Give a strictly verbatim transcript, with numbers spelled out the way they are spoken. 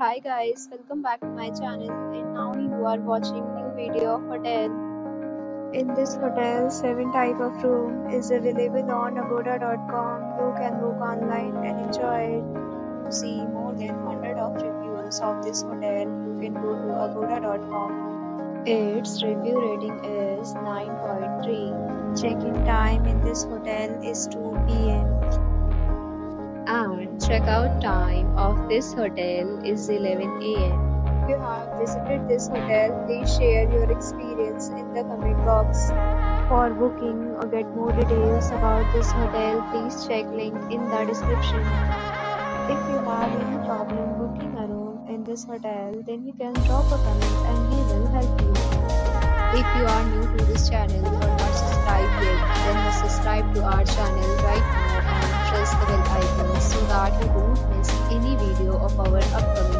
Hi guys, welcome back to my channel, and now you are watching new video of hotel. In this hotel, seven type of room is available on agoda dot com. You can book online and enjoy it. To see more than one hundred of reviews of this hotel, you can go to agoda dot com. Its review rating is nine point three. Check-in time in this hotel is two P M and checkout time of this hotel is eleven A M If you have visited this hotel, please share your experience in the comment box. For booking or get more details about this hotel, please check link in the description. If you have any problem booking a room in this hotel, then you can drop a comment and we will help you. If you are new to this channel or not subscribed yet, then subscribe to our channel right now and press the bell icon so that you don't miss any video of our upcoming